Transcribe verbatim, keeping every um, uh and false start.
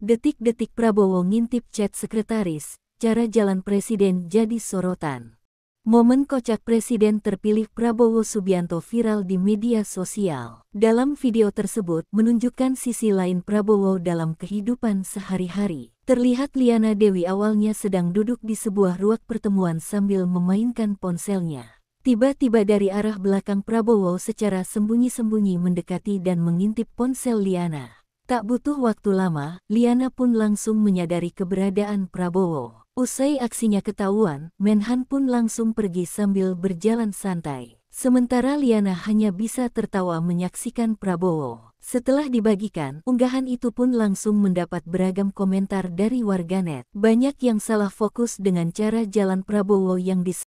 Detik-detik Prabowo ngintip chat sekretaris, cara jalan presiden jadi sorotan. Momen kocak presiden terpilih Prabowo Subianto viral di media sosial. Dalam video tersebut menunjukkan sisi lain Prabowo dalam kehidupan sehari-hari. Terlihat Liana Dewi awalnya sedang duduk di sebuah ruang pertemuan sambil memainkan ponselnya. Tiba-tiba dari arah belakang Prabowo secara sembunyi-sembunyi mendekati dan mengintip ponsel Liana. Tak butuh waktu lama, Liana pun langsung menyadari keberadaan Prabowo. Usai aksinya ketahuan, Menhan pun langsung pergi sambil berjalan santai. Sementara Liana hanya bisa tertawa menyaksikan Prabowo. Setelah dibagikan, unggahan itu pun langsung mendapat beragam komentar dari warganet. Banyak yang salah fokus dengan cara jalan Prabowo yang dis